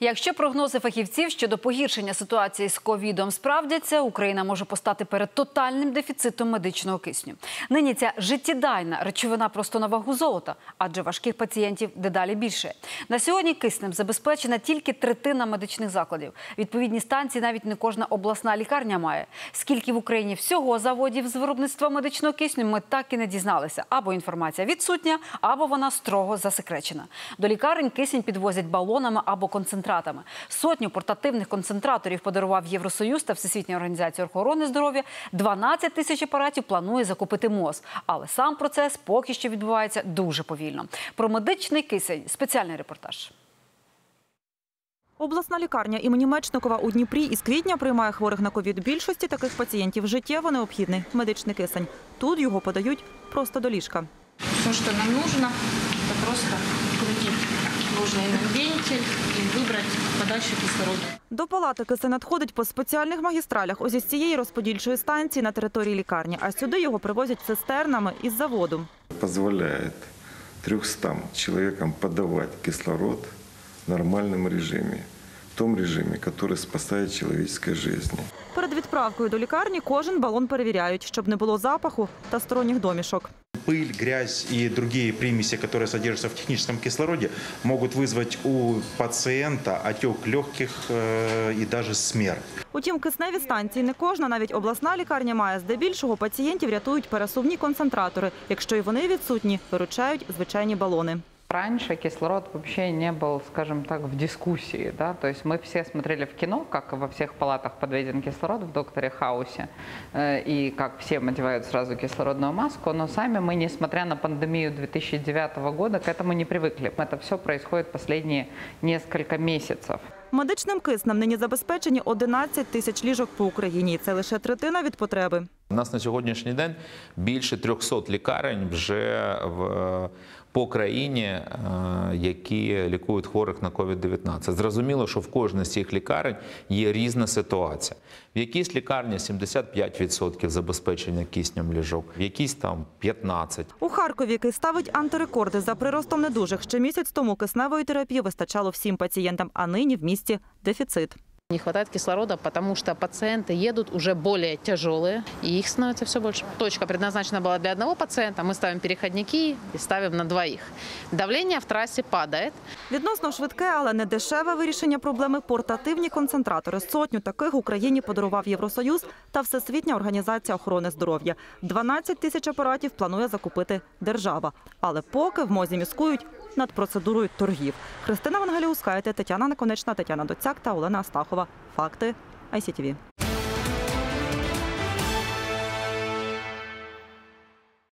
Якщо прогнози фахівців щодо погіршення ситуації з ковідом справдяться, Україна може постати перед тотальним дефіцитом медичного кисню. Нині ця життєдайна речовина просто на вагу золота, адже важких пацієнтів дедалі більше. На сьогодні киснем забезпечена тільки третина медичних закладів. Відповідні станції навіть не кожна обласна лікарня має. Скільки в Україні всього заводів з виробництва медичного кисню, ми так і не дізналися. Або інформація відсутня, або вона строго засекречена. До лікарень кисень підвозять балонами або концентратами. Сотню портативних концентраторів подарував Євросоюз та Всесвітня організація охорони здоров'я. 12 тисяч апаратів планує закупити МОЗ. Але сам процес поки що відбувається дуже повільно. Про медичний кисень – спеціальний репортаж. Обласна лікарня імені Мечникова у Дніпрі із квітня приймає хворих на ковід. Більшості таких пацієнтів життєво необхідний медичний кисень. Тут його подають просто до ліжка. Все, що нам потрібно, це просто крутити нужний нам вентиль і вибрати подачу кислороду. До палати кисень надходить по спеціальних магістралях. Ось із цієї розподільчої станції на території лікарні. А сюди його привозять цистернами із заводу. Дозволяє 300 чоловікам подавати кислород в нормальному режимі, в тому режимі, який спасає людське життя. Перед відправкою до лікарні кожен балон перевіряють, щоб не було запаху та сторонніх домішок. Пыль, грязь и другие примеси, которые содержатся в техническом кислороде, могут вызвать у пациента отек легких и даже смерть. Утім, кисневі станції не кожна, навіть обласна лікарня має. Здебільшого пацієнтів рятують пересувні концентратори. Якщо і вони відсутні, виручають звичайні балони. Раньше кислород вообще не был, скажем так, в дискуссии, да, то есть мы все смотрели в кино, как во всех палатах подведен кислород в «Докторе Хаусе», и как все надевают сразу кислородную маску, но сами мы, несмотря на пандемию 2009 года, к этому не привыкли. Это все происходит последние несколько месяцев. Медичним киснем нині забезпечені 11 тисяч ліжок по Україні. Це лише третина від потреби. У нас на сьогоднішній день більше 300 лікарень вже по країні, які лікують хворих на COVID-19. Зрозуміло, що в кожній з цих лікарень є різна ситуація. В якійсь лікарні 75% забезпечення киснем ліжок, в якійсь там 15%. У Харкові, який ставить антирекорди за приростом недужих, ще місяць тому кисневої терапії вистачало всім пацієнтам, а нині в місті дефіцит. Не хватает кислорода, потому что пациенты едут уже более тяжелые, и их становится все больше. Точка предназначена была для одного пациента, мы ставим переходники и ставим на двоих. Давление в трассе падает. Відносно швидке, але не дешеве вирішення проблеми – портативні концентратори. Сотню таких Україні подарував Євросоюз та Всесвітня організація охорони здоров'я. 12 тисяч апаратів планує закупити держава. Але поки в МОЗі міскують над процедурою торгів. Христина Вангаліус, Тетяна Неконечна, Тетяна Доцяк та Олена Астахова. Факти ICTV.